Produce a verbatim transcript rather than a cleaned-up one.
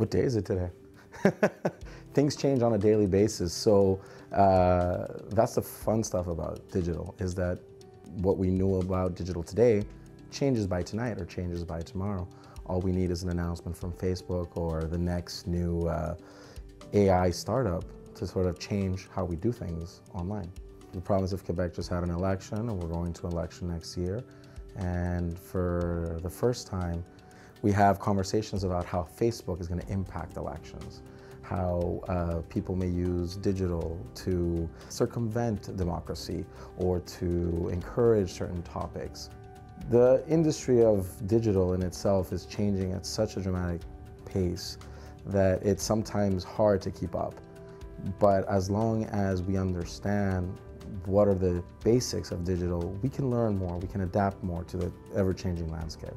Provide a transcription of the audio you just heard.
What day is it today? Things change on a daily basis, so uh, that's the fun stuff about digital, is that what we knew about digital today changes by tonight or changes by tomorrow. All we need is an announcement from Facebook or the next new uh, A I startup to sort of change how we do things online. The province of Quebec just had an election, and we're going to election next year. And for the first time, we have conversations about how Facebook is going to impact elections, how uh, people may use digital to circumvent democracy or to encourage certain topics. The industry of digital in itself is changing at such a dramatic pace that it's sometimes hard to keep up. But as long as we understand what are the basics of digital, we can learn more, we can adapt more to the ever-changing landscape.